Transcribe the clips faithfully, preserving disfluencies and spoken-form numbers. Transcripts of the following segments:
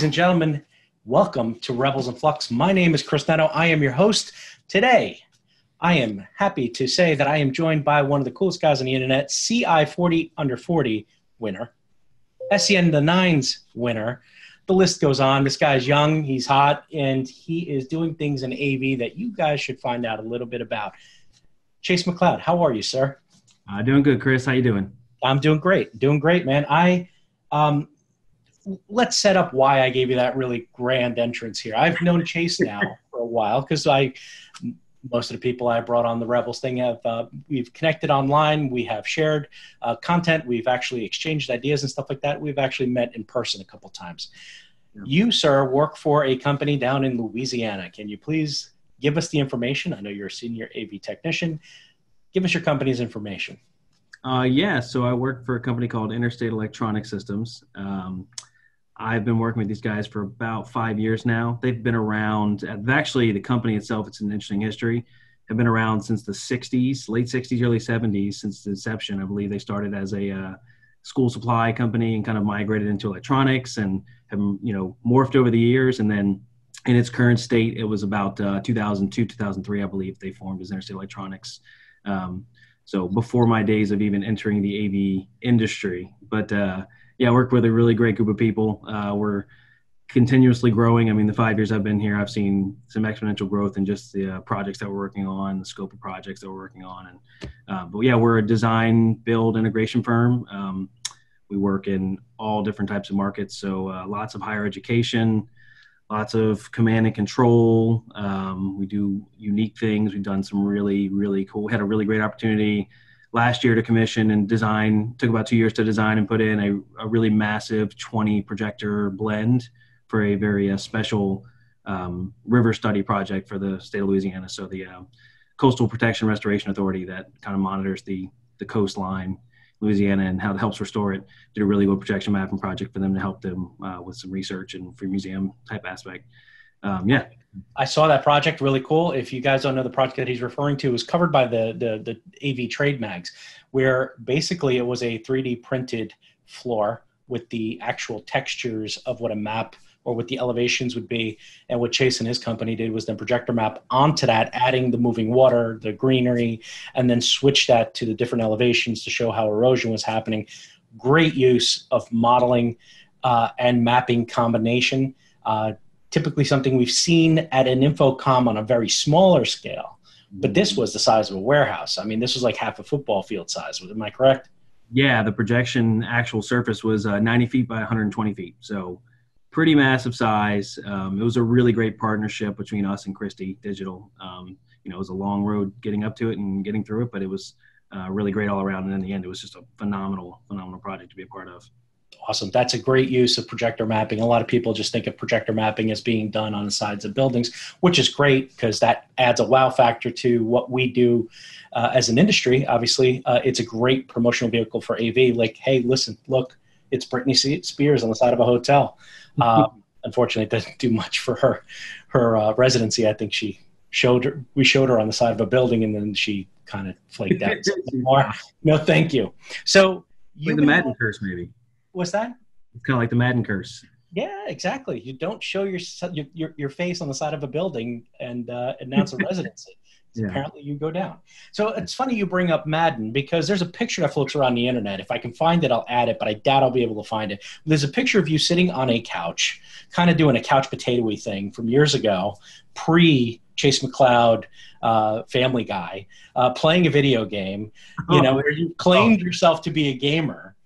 Ladies and gentlemen, welcome to Rebels and Flux. My name is Chris Netto. I am your host. Today, I am happy to say that I am joined by one of the coolest guys on the internet, C I forty under forty winner, S C N the nine's winner. The list goes on. This guy's young, he's hot, and he is doing things in A V that you guys should find out a little bit about. Chase McCloud, how are you, sir? Uh, doing good, Chris. How you doing? I'm doing great. Doing great, man. I um, let's set up why I gave you that really grand entrance here. I've known Chase now for a while because I most of the people I brought on the Rebels thing have uh, we've connected online. We have shared uh, content. We've actually exchanged ideas and stuff like that. We've actually met in person a couple times. Yeah. You, sir, work for a company down in Louisiana. Can you please give us the information? I know you're a senior A V technician. Give us your company's information. Uh, yeah, so I work for a company called Interstate Electronic Systems. Um, I've been working with these guys for about five years now. They've been around, actually the company itself, it's an interesting history, have been around since the sixties, late sixties, early seventies, since the inception. I believe they started as a uh, school supply company and kind of migrated into electronics and have, you know, morphed over the years. And then in its current state, it was about uh, two thousand two, two thousand three, I believe, they formed as Interstate Electronics. Um, so before my days of even entering the A V industry, but, uh, yeah, I work with a really great group of people. Uh, we're continuously growing. I mean, the five years I've been here, I've seen some exponential growth in just the uh, projects that we're working on, the scope of projects that we're working on. And, uh, but yeah, we're a design, build, integration firm. Um, we work in all different types of markets. So uh, lots of higher education, lots of command and control. Um, we do unique things. We've done some really, really cool. We had a really great opportunity last year to commission and design. Took about two years to design and put in a, a really massive twenty projector blend for a very uh, special um, river study project for the state of Louisiana. So the uh, Coastal Protection Restoration Authority that kind of monitors the, the coastline, Louisiana, and how it helps restore it, did a really good projection mapping project for them to help them uh, with some research and free museum type aspect. Um, yeah. I saw that project, really cool. If you guys don't know, the project that he's referring to was covered by the, the, the A V trade mags, where basically it was a three D printed floor with the actual textures of what a map or what the elevations would be. And what Chase and his company did was then projector map onto that, adding the moving water, the greenery, and then switch that to the different elevations to show how erosion was happening. Great use of modeling uh, and mapping combination. Uh, typically something we've seen at an Infocom on a very smaller scale, but this was the size of a warehouse. I mean, this was like half a football field size. Am I correct? Yeah, the projection actual surface was uh, ninety feet by one hundred twenty feet. So pretty massive size. Um, it was a really great partnership between us and Christie Digital. Um, you know, it was a long road getting up to it and getting through it, but it was uh, really great all around. And in the end, it was just a phenomenal, phenomenal project to be a part of. Awesome. That's a great use of projector mapping. A lot of people just think of projector mapping as being done on the sides of buildings, which is great because that adds a wow factor to what we do uh, as an industry. Obviously, uh, it's a great promotional vehicle for A V. Like, hey, listen, look, it's Britney Spears on the side of a hotel. Uh, unfortunately, it doesn't do much for her her uh, residency. I think she showed her, we showed her on the side of a building, and then she kind of flaked out. More. No, thank you. So you the Madden curse, maybe. What's that? It's kind of like the Madden curse. Yeah, exactly. You don't show your your, your face on the side of a building and uh, announce a residency. Yeah. Apparently, you go down. So it's funny you bring up Madden because there's a picture that floats around the internet. If I can find it, I'll add it, but I doubt I'll be able to find it. There's a picture of you sitting on a couch, kind of doing a couch potato-y thing from years ago, pre Chase McCloud, uh, Family Guy, uh, playing a video game. You oh, know, where you claimed oh. yourself to be a gamer.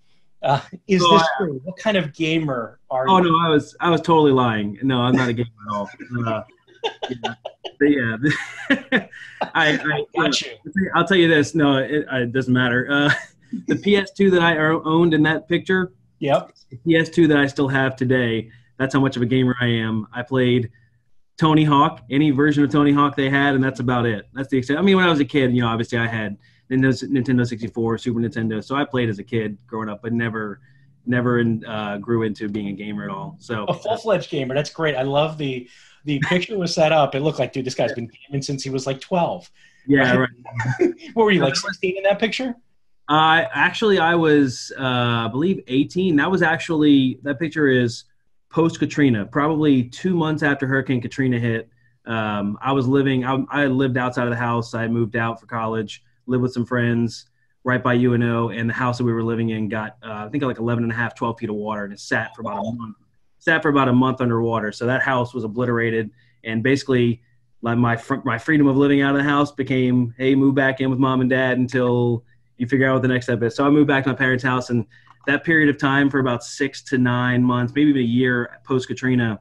Uh, is oh, this true? What kind of gamer are oh, you? Oh no, I was I was totally lying. No, I'm not a gamer at all. Uh, yeah, yeah. I, I got uh, you. I'll tell you this. No, it, it doesn't matter. Uh, the P S two that I owned in that picture. Yep. The P S two that I still have today. That's how much of a gamer I am. I played Tony Hawk, any version of Tony Hawk they had, and that's about it. That's the extent. I mean, when I was a kid, you know, obviously I had Nintendo sixty-four, Super Nintendo. So I played as a kid growing up, but never, never in, uh, grew into being a gamer at all. So a full-fledged gamer. That's great. I love the the picture was set up. It looked like, dude, this guy's been gaming since he was like twelve. Yeah, right. right. What were you, like sixteen in that picture? Uh, actually, I was, uh, I believe, eighteen. That was actually that picture is post-Katrina, probably two months after Hurricane Katrina hit, um, I was living, I, I lived outside of the house. I had moved out for college, lived with some friends right by U N O, and the house that we were living in got, uh, I think like eleven and a half, twelve feet of water, and it sat for about a month, sat for about a month underwater. So that house was obliterated, and basically like my, fr my freedom of living out of the house became, hey, move back in with mom and dad until you figure out what the next step is. So I moved back to my parents' house, and that period of time for about six to nine months, maybe even a year post Katrina,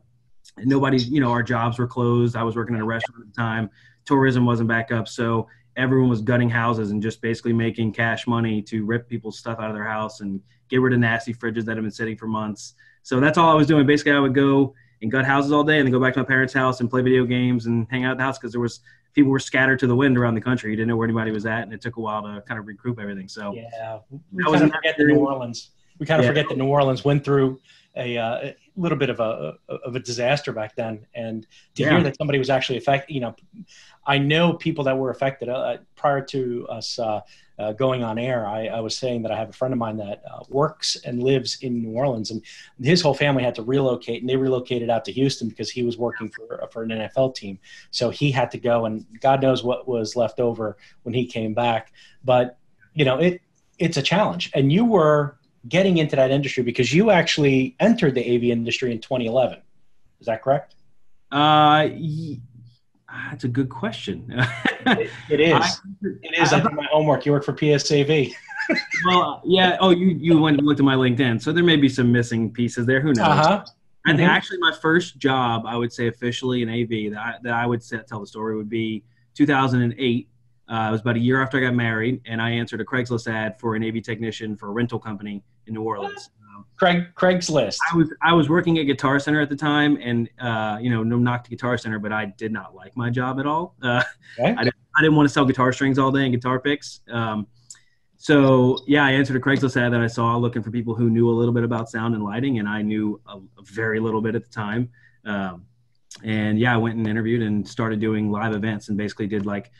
nobody's, you know, our jobs were closed. I was working in a restaurant at the time. Tourism wasn't back up. So everyone was gutting houses and just basically making cash money to rip people's stuff out of their house and get rid of nasty fridges that have been sitting for months. So that's all I was doing. Basically, I would go and gut houses all day and then go back to my parents' house and play video games and hang out at the house, because there was, people were scattered to the wind around the country. You didn't know where anybody was at, and it took a while to kind of recoup everything. So yeah, we kind of forget that New Orleans. We kind of yeah. forget that New Orleans went through a, uh, a little bit of a of a disaster back then, and to yeah. hear that somebody was actually affected. You know, I know people that were affected uh, prior to us uh, uh, going on air. I, I was saying that I have a friend of mine that uh, works and lives in New Orleans, and his whole family had to relocate, and they relocated out to Houston because he was working for for an N F L team. So he had to go, and God knows what was left over when he came back. But you know, it it's a challenge, and you were getting into that industry because you actually entered the A V industry in twenty eleven. Is that correct? Uh, that's a good question. it, it is. I, it is. I, I did my homework. You work for P S A V. Well, yeah. Oh, you, you went and looked at my LinkedIn. So there may be some missing pieces there. Who knows? Uh-huh. I think mm-hmm. actually my first job, I would say officially in A V, that I, that I would set, tell the story, would be two thousand eight. Uh, it was about a year after I got married, and I answered a Craig's List ad for an A V technician for a rental company in New Orleans. Um, Craig Craig's List. I was I was working at Guitar Center at the time, and uh, you know, no knock to Guitar Center, but I did not like my job at all. Uh, okay. I didn't, I didn't want to sell guitar strings all day and guitar picks. Um, so yeah, I answered a Craig's List ad that I saw looking for people who knew a little bit about sound and lighting, and I knew a, a very little bit at the time. Um, and yeah, I went and interviewed and started doing live events, and basically did like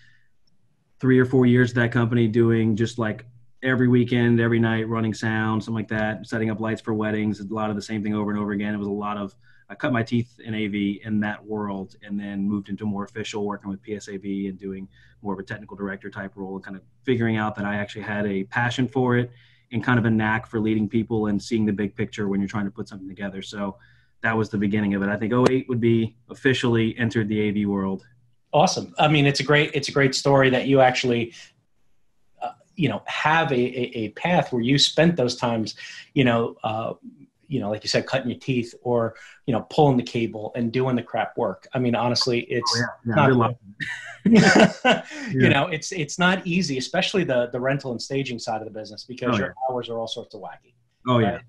three or four years at that company, doing just like every weekend, every night, running sound, something like that, setting up lights for weddings, a lot of the same thing over and over again. It was a lot of, I cut my teeth in A V in that world, and then moved into more official, working with P S A V and doing more of a technical director type role, and kind of figuring out that I actually had a passion for it and kind of a knack for leading people and seeing the big picture when you're trying to put something together. So that was the beginning of it. I think oh eight would be officially entered the A V world. Awesome. I mean, it's a great, it's a great story that you actually, uh, you know, have a, a, a path where you spent those times, you know, uh, you know, like you said, cutting your teeth, or, you know, pulling the cable and doing the crap work. I mean, honestly, it's oh, yeah. Yeah, not, yeah. you know, it's, it's not easy, especially the, the rental and staging side of the business, because oh, your yeah. hours are all sorts of wacky. Oh right?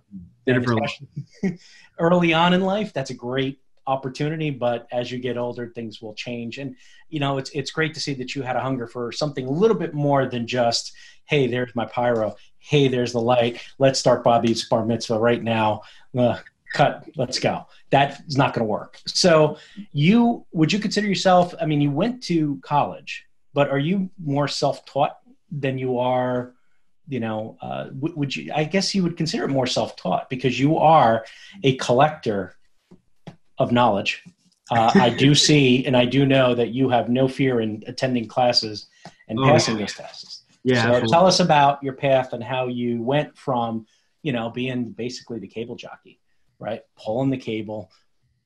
yeah. And early on in life, that's a great opportunity, but as you get older, things will change. And you know, it's it's great to see that you had a hunger for something a little bit more than just, hey, there's my pyro, hey, there's the light, let's start Bobby's bar mitzvah right now, uh, cut, let's go. That's not going to work. So you, would you consider yourself, I mean, you went to college, but are you more self-taught than you are, you know, uh, would you, I guess you would consider it more self-taught, because you are a collector of knowledge. Uh, I do see, and I do know that you have no fear in attending classes and oh, passing those tests. Yeah. So absolutely. Tell us about your path and how you went from, you know, being basically the cable jockey, right? Pulling the cable,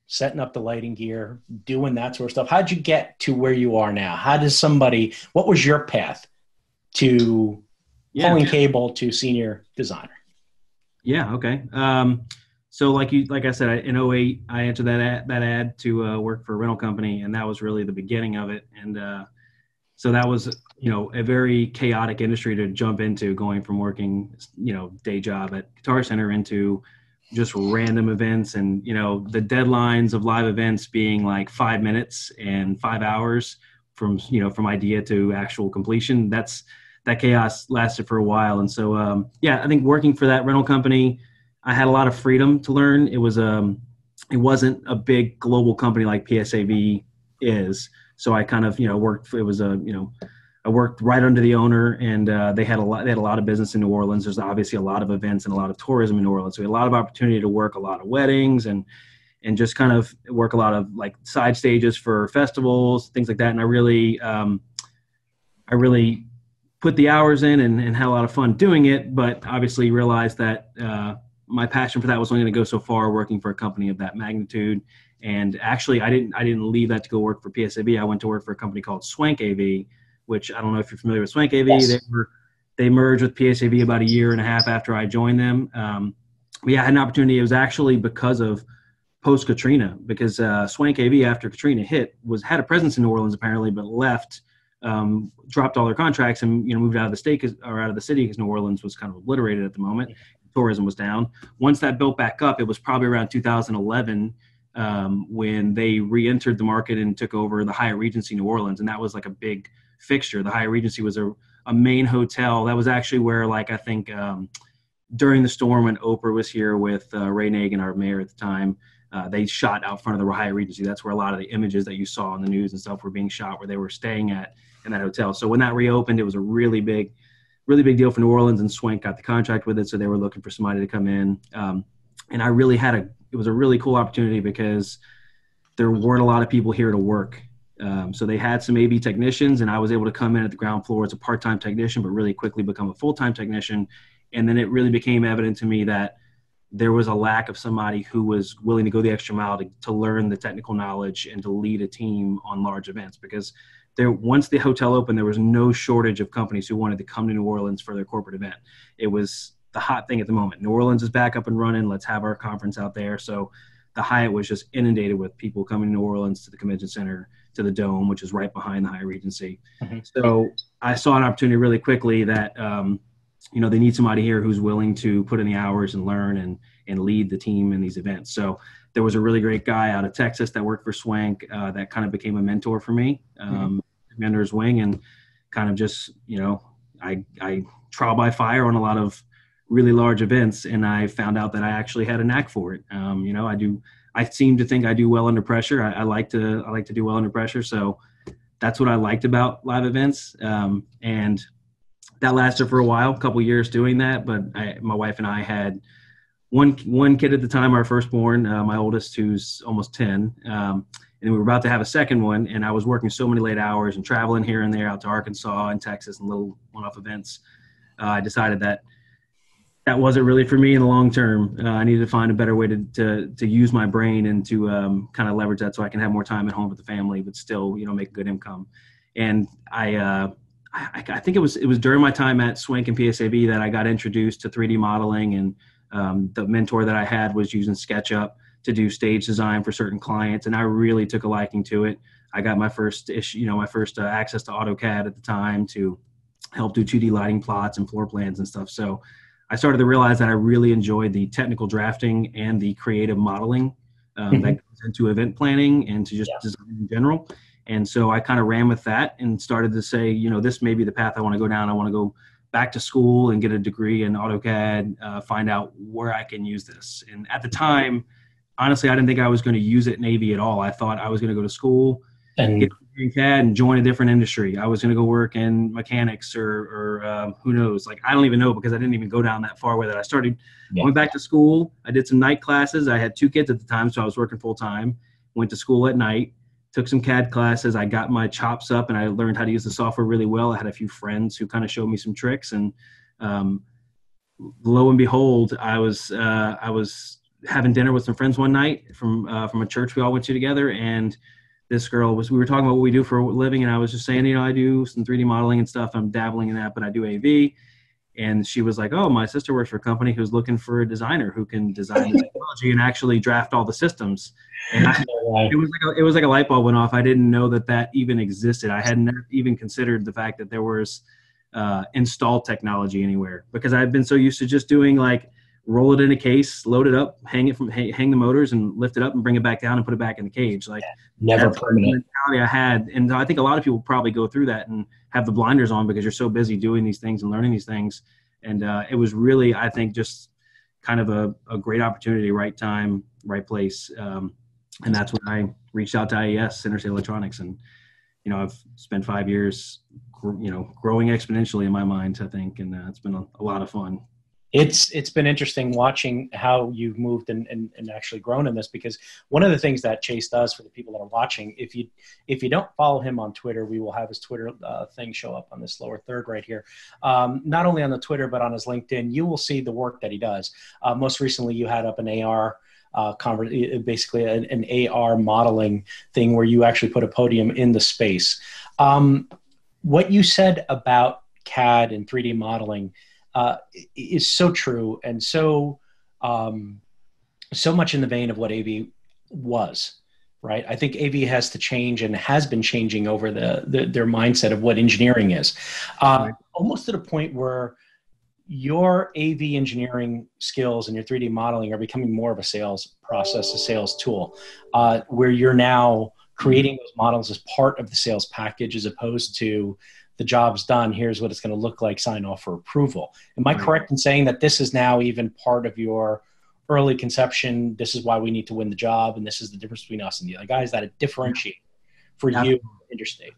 setting up the lighting gear, doing that sort of stuff. How'd you get to where you are now? How does somebody, what was your path to yeah, pulling yeah. cable to senior designer? Yeah. Okay. Um, So like you, like I said, I, in oh eight, I entered that ad, that ad to uh, work for a rental company, and that was really the beginning of it. And uh, so that was, you know, a very chaotic industry to jump into, going from working, you know, day job at Guitar Center into just random events, and, you know, the deadlines of live events being like five minutes and five hours from, you know, from idea to actual completion. That's, that chaos lasted for a while. And so, um, yeah, I think working for that rental company, I had a lot of freedom to learn. It was um, it wasn't a big global company like P S A V is, so I kind of you know worked. For, it was a you know, I worked right under the owner, and uh, they had a lot. They had a lot of business in New Orleans. There's obviously a lot of events and a lot of tourism in New Orleans, so we had a lot of opportunity to work a lot of weddings and and just kind of work a lot of like side stages for festivals, things like that. And I really, um, I really put the hours in and, and had a lot of fun doing it, but obviously realized that uh, my passion for that was only going to go so far working for a company of that magnitude. And actually, I didn't, I didn't leave that to go work for P S A V. I went to work for a company called Swank A V, which I don't know if you're familiar with Swank A V. Yes. They were, they merged with P S A V about a year and a half after I joined them. Um, yeah, I had an opportunity. It was actually because of post Katrina, because uh, Swank A V after Katrina hit was had a presence in New Orleans apparently, but left, um, dropped all their contracts and you know moved out of the state or out of the city because New Orleans was kind of obliterated at the moment. Tourism was down. Once that built back up, it was probably around two thousand eleven. Um, when they re-entered the market and took over the Hyatt Regency New Orleans. And that was like a big fixture. The Hyatt Regency was a, a main hotel. That was actually where, like, I think um, during the storm when Oprah was here with uh, Ray Nagin, our mayor at the time, uh, they shot out front of the Hyatt Regency. That's where a lot of the images that you saw on the news and stuff were being shot, where they were staying at in that hotel. So when that reopened, it was a really big, really big deal for New Orleans, and Swank got the contract with it. So they were looking for somebody to come in. Um, and I really had a It was a really cool opportunity because there weren't a lot of people here to work. Um, so they had some A V technicians, and I was able to come in at the ground floor as a part-time technician, but really quickly become a full-time technician. And then it really became evident to me that there was a lack of somebody who was willing to go the extra mile to, to learn the technical knowledge and to lead a team on large events. Because there, once the hotel opened, there was no shortage of companies who wanted to come to New Orleans for their corporate event. It was the hot thing at the moment. New Orleans is back up and running. Let's have our conference out there. So the Hyatt was just inundated with people coming to New Orleans, to the convention center, to the Dome, which is right behind the Hyatt Regency. Mm-hmm. So I saw an opportunity really quickly that, um, you know, they need somebody here who's willing to put in the hours and learn and, and lead the team in these events. So there was a really great guy out of Texas that worked for Swank uh, that kind of became a mentor for me, um, mm-hmm. Commander's Wing, and kind of just, you know, I, I trial by fire on a lot of really large events, and I found out that I actually had a knack for it. Um, you know, I do. I seem to think I do well under pressure. I, I like to. I like to do well under pressure. So that's what I liked about live events, um, and that lasted for a while, a couple years doing that. But I, my wife and I had one one kid at the time, our firstborn, uh, my oldest, who's almost ten, um, and we were about to have a second one. And I was working so many late hours and traveling here and there, out to Arkansas and Texas and little one-off events. Uh, I decided that. That wasn't really for me in the long term. Uh, I needed to find a better way to to, to use my brain and to um, kind of leverage that so I can have more time at home with the family, but still, you know, make good income. And I, uh, I, I think it was it was during my time at Swank and P S A V that I got introduced to three D modeling, and um, the mentor that I had was using SketchUp to do stage design for certain clients, and I really took a liking to it. I got my first issue, you know, my first uh, access to AutoCAD at the time to help do two D lighting plots and floor plans and stuff. So I started to realize that I really enjoyed the technical drafting and the creative modeling um, mm-hmm. that goes into event planning and to just yeah. design in general. And so I kind of ran with that and started to say, you know, this may be the path I want to go down. I want to go back to school and get a degree in AutoCAD, uh, find out where I can use this. And at the time, honestly, I didn't think I was going to use it in A V at all. I thought I was going to go to school and get C A D and join a different industry. I was going to go work in mechanics or, or um, who knows? Like, I don't even know, because I didn't even go down that far with it. I started, yeah. I went back to school. I did some night classes. I had two kids at the time, so I was working full time. Went to school at night, took some C A D classes. I got my chops up and I learned how to use the software really well. I had a few friends who kind of showed me some tricks, and um, lo and behold, I was uh, I was having dinner with some friends one night from uh, from a church we all went to together, and this girl was, we were talking about what we do for a living. And I was just saying, you know, I do some three D modeling and stuff. I'm dabbling in that, but I do A V. And she was like, oh, my sister works for a company who's looking for a designer who can design the technology and actually draft all the systems. And I, it was like a, it was like a light bulb went off. I didn't know that that even existed. I had never even considered the fact that there was uh, installed technology anywhere, because I've been so used to just doing like, roll it in a case, load it up, hang it from, hang the motors and lift it up and bring it back down and put it back in the cage. Like yeah, never permanent. The mentality I had. And I think a lot of people probably go through that and have the blinders on because you're so busy doing these things and learning these things. And uh, it was really, I think, just kind of a, a great opportunity, right time, right place. Um, and that's when I reached out to I E S, Interstate Electronics. And, you know, I've spent five years, you know, growing exponentially in my mind, I think. And uh, it's been a, a lot of fun. it's it's been interesting watching how you've moved and, and, and actually grown in this, because one of the things that Chase does for the people that are watching, if you if you don't follow him on Twitter, we will have his Twitter uh, thing show up on this lower third right here. Um, not only on the Twitter, but on his LinkedIn, you will see the work that he does. Uh, most recently, you had up an A R Uh, conver- basically an, an A R modeling thing where you actually put a podium in the space. Um, what you said about C A D and three D modeling uh, is so true, and so um, so much in the vein of what A V was. Right, I think A V has to change and has been changing over the, the their mindset of what engineering is, um, right. almost to the point where your A V engineering skills and your three D modeling are becoming more of a sales process, a sales tool, uh, where you're now creating those models as part of the sales package, as opposed to the job's done, here's what it's going to look like, sign off for approval. Am I correct in saying that this is now even part of your early conception? This is why we need to win the job, and this is the difference between us and the other guys, that it differentiates for you, Interstate.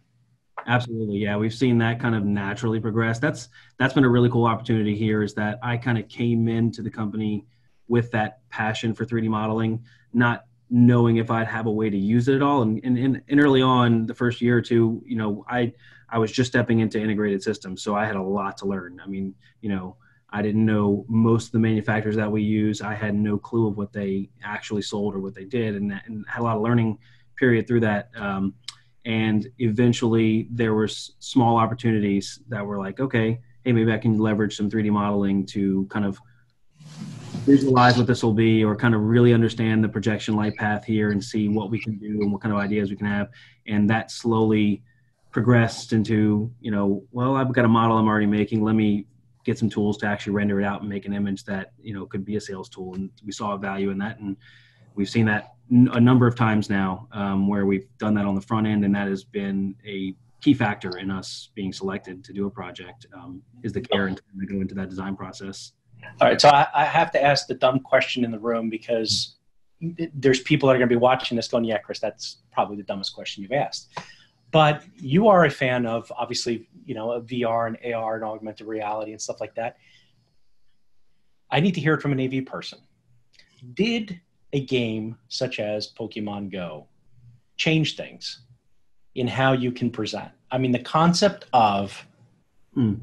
Absolutely. Yeah. We've seen that kind of naturally progress. That's, that's been a really cool opportunity here, is that I kind of came into the company with that passion for three D modeling, not knowing if I'd have a way to use it at all. And, and, and early on, the first year or two, you know, I, I was just stepping into integrated systems. So I had a lot to learn. I mean, you know, I didn't know most of the manufacturers that we use. I had no clue of what they actually sold or what they did, and, that, and had a lot of learning period through that. Um, And eventually there were small opportunities that were like, okay, hey, maybe I can leverage some three D modeling to kind of visualize what this will be, or kind of really understand the projection light path here and see what we can do and what kind of ideas we can have. And that slowly progressed into, you know, well, I've got a model I'm already making. Let me get some tools to actually render it out and make an image that, you know, could be a sales tool. And we saw a value in that. And we've seen that a number of times now, um, where we've done that on the front end, and that has been a key factor in us being selected to do a project, um, is the care and time to go into that design process. All right, so I, I have to ask the dumb question in the room, because there's people that are going to be watching this going, yeah, Chris, that's probably the dumbest question you've asked. But you are a fan of, obviously, you know, V R and A R and augmented reality and stuff like that. I need to hear it from an A V person. Did a game such as Pokemon Go change things in how you can present? I mean, the concept of, mm.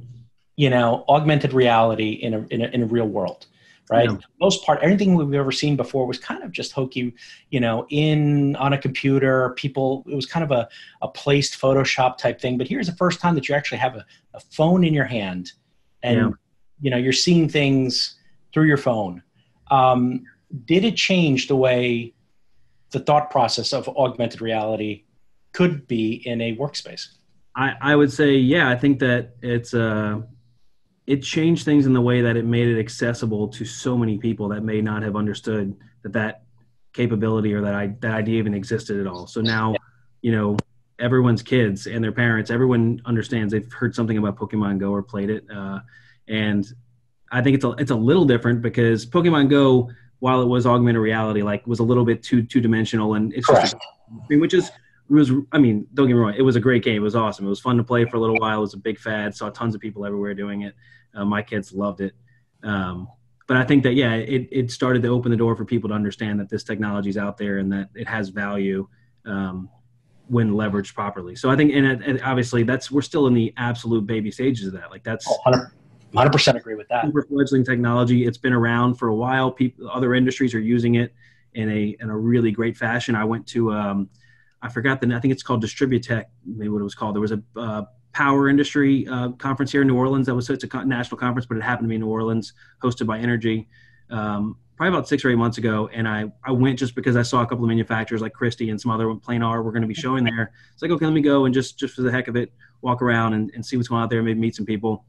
you know, augmented reality in a, in a, in a real world, right? Yeah. For the most part, everything we've ever seen before was kind of just hokey, you know, in on a computer, people, it was kind of a, a placed Photoshop type thing. But here's the first time that you actually have a, a phone in your hand, and, yeah. you know, you're seeing things through your phone. Um, Did it change the way the thought process of augmented reality could be in a workspace? I, I would say, yeah, I think that it's uh, it changed things in the way that it made it accessible to so many people that may not have understood that that capability or that, I, that idea even existed at all. So now, you know, everyone's kids and their parents, everyone understands. They've heard something about Pokemon Go or played it. Uh, and I think it's a, it's a little different, because Pokemon Go, while it was augmented reality, like, was a little bit too two dimensional, and it's just, which is was I mean, don't get me wrong, it was a great game, it was awesome, it was fun to play for a little while, it was a big fad, saw tons of people everywhere doing it, uh, my kids loved it, um, but I think that yeah, it it started to open the door for people to understand that this technology is out there and that it has value um, when leveraged properly. So I think, and, and obviously that's we're still in the absolute baby stages of that, like that's. Oh, one hundred percent agree with that. Super fledgling technology. It's been around for a while. People, other industries are using it in a in a really great fashion. I went to, um, I forgot the, I think it's called Distributech, maybe what it was called. There was a uh, power industry uh, conference here in New Orleans. That was it's a national conference, but it happened to be in New Orleans, hosted by Energy, um, probably about six or eight months ago. And I, I went just because I saw a couple of manufacturers like Christie and some other one, Planar, were going to be showing there. It's like, okay, let me go and just, just for the heck of it, walk around and, and see what's going on out there, maybe meet some people.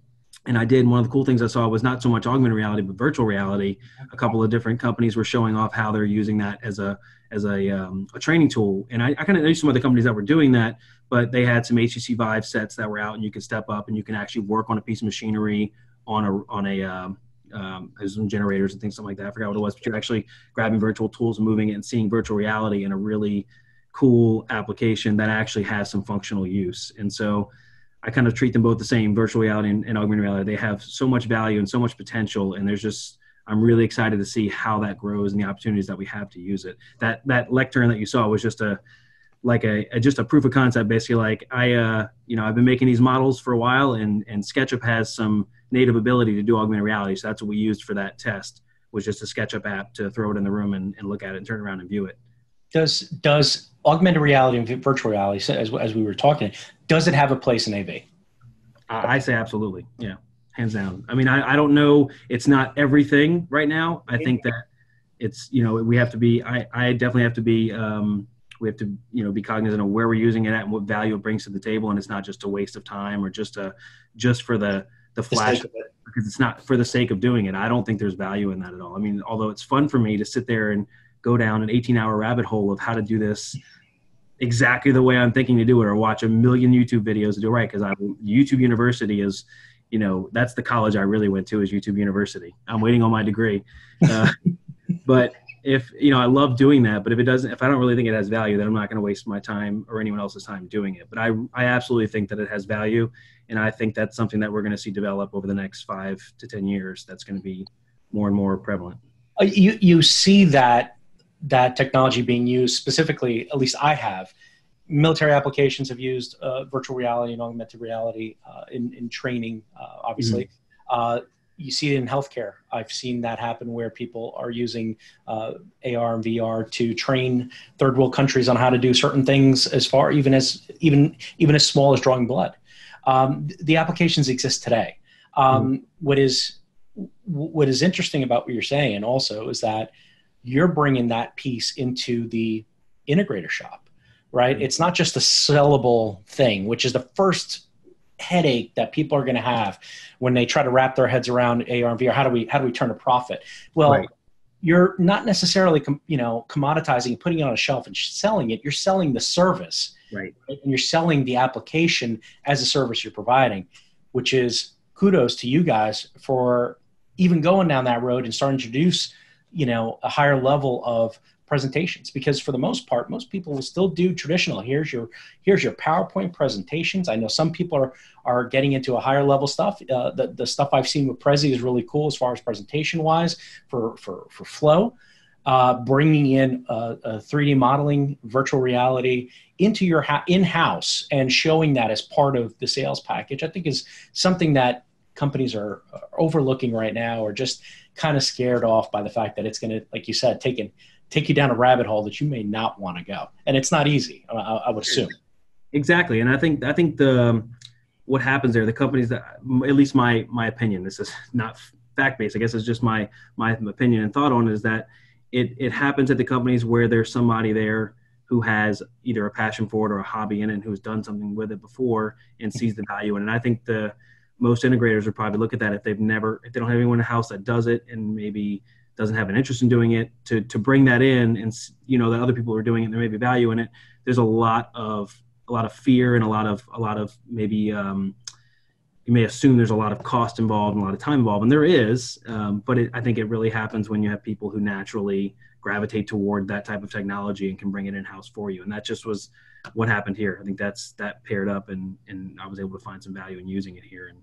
And I did. One of the cool things I saw was not so much augmented reality, but virtual reality. A couple of different companies were showing off how they're using that as a as a, um, a training tool. And I, I kind of knew some of the companies that were doing that, but they had some H T C Vive sets that were out, and you could step up and you can actually work on a piece of machinery on a on a um, um, some generators and things like that. I forgot what it was, but you're actually grabbing virtual tools and moving it and seeing virtual reality in a really cool application that actually has some functional use. And so I kind of treat them both the same, virtual reality and, and augmented reality. They have so much value and so much potential, and there's just, I'm really excited to see how that grows and the opportunities that we have to use it. That that lectern that you saw was just a like a, a just a proof of concept, basically. Like I, uh, you know, I've been making these models for a while, and and SketchUp has some native ability to do augmented reality, so that's what we used for that test, was just a SketchUp app to throw it in the room and, and look at it and turn around and view it. Does does augmented reality and virtual reality, as as we were talking, does it have a place in A V? Uh, I say absolutely, yeah. Hands down. I mean, I, I don't know. It's not everything right now. I think that it's, you know, we have to be, I, I definitely have to be, um, we have to, you know, be cognizant of where we're using it at and what value it brings to the table. And it's not just a waste of time or just a, just for the, the flash, because it's not for the sake of doing it. I don't think there's value in that at all. I mean, although it's fun for me to sit there and go down an eighteen hour rabbit hole of how to do this exactly the way I'm thinking to do it, or watch a million YouTube videos to do it right. Cause I, YouTube University is, you know, that's the college I really went to, is YouTube University. I'm waiting on my degree. Uh, but if, you know, I love doing that, but if it doesn't, if I don't really think it has value, then I'm not going to waste my time or anyone else's time doing it. But I, I absolutely think that it has value. And I think that's something that we're going to see develop over the next five to ten years. That's going to be more and more prevalent. You, you see that, that technology being used specifically, at least I have. Military applications have used uh, virtual reality and augmented reality uh, in, in training, uh, obviously. Mm-hmm. uh, you see it in healthcare. I've seen that happen where people are using uh, A R and V R to train third world countries on how to do certain things, as far even as even even as small as drawing blood. Um, the applications exist today. Um, mm-hmm. What is what is interesting about what you're saying also is that you're bringing that piece into the integrator shop. Right? It's not just a sellable thing, which is the first headache that people are going to have when they try to wrap their heads around A R and V R. How do we, how do we turn a profit? Well, right. You're not necessarily, you know, commoditizing, putting it on a shelf and selling it. You're selling the service, right? Right? And you're selling the application as a service you're providing, which is kudos to you guys for even going down that road and starting to introduce, you know, a higher level of presentations, because for the most part, most people will still do traditional. Here's your here's your PowerPoint presentations. I know some people are are getting into a higher level stuff. Uh, the the stuff I've seen with Prezi is really cool as far as presentation wise for for for flow, uh, bringing in uh, a three D modeling, virtual reality into your in house and showing that as part of the sales package. I think is something that companies are overlooking right now, or just kind of scared off by the fact that it's going to, like you said, take an take you down a rabbit hole that you may not want to go. And it's not easy, I, I would assume. Exactly. And I think, I think the, what happens there, the companies that, at least my, my opinion, this is not fact-based, I guess it's just my, my opinion and thought on it, is that it, it happens at the companies where there's somebody there who has either a passion for it or a hobby in it, and who's done something with it before and sees the value in it. And I think the most integrators would probably look at that if they've never, if they don't have anyone in the house that does it, and maybe doesn't have an interest in doing it, to, to bring that in, and you know that other people are doing it and there may be value in it. There's a lot of a lot of fear and a lot of a lot of maybe um, you may assume there's a lot of cost involved and a lot of time involved, and there is, um, but it, I think it really happens when you have people who naturally gravitate toward that type of technology and can bring it in-house for you. And that just was what happened here. I think that's that paired up, and and I was able to find some value in using it here, and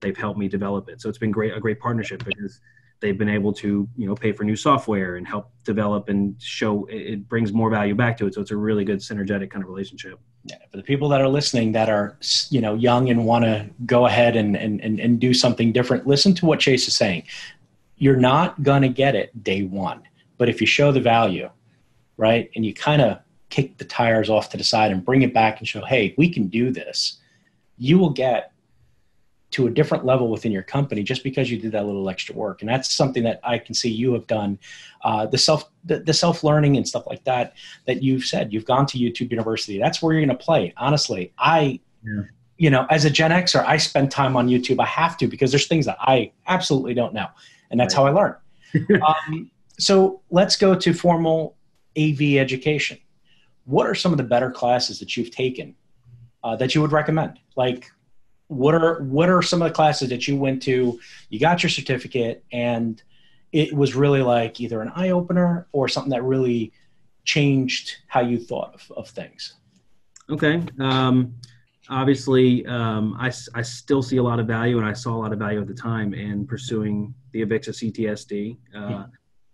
they've helped me develop it. So it's been great, a great partnership, because they've been able to, you know, pay for new software and help develop and show it brings more value back to it. So it's a really good synergetic kind of relationship. Yeah, for the people that are listening that are, you know, young and want to go ahead and, and, and, and do something different, listen to what Chase is saying. You're not going to get it day one, but if you show the value, right, and you kind of kick the tires off to the side and bring it back and show, hey, we can do this, you will get to a different level within your company just because you did that little extra work. And that's something that I can see you have done, uh, the self the, the self-learning and stuff like that, that you've said, you've gone to YouTube University. That's where you're going to play. Honestly, I, yeah. you know, as a Gen Xer, I spend time on YouTube. I have to, because there's things that I absolutely don't know. And that's right. how I learn. um, so let's go to formal A V education. What are some of the better classes that you've taken uh, that you would recommend? Like, What are, what are some of the classes that you went to, you got your certificate, and it was really like either an eye-opener or something that really changed how you thought of, of things? Okay. Um, obviously, um, I, I still see a lot of value, and I saw a lot of value at the time in pursuing the AVIXA C T S D. Uh, yeah.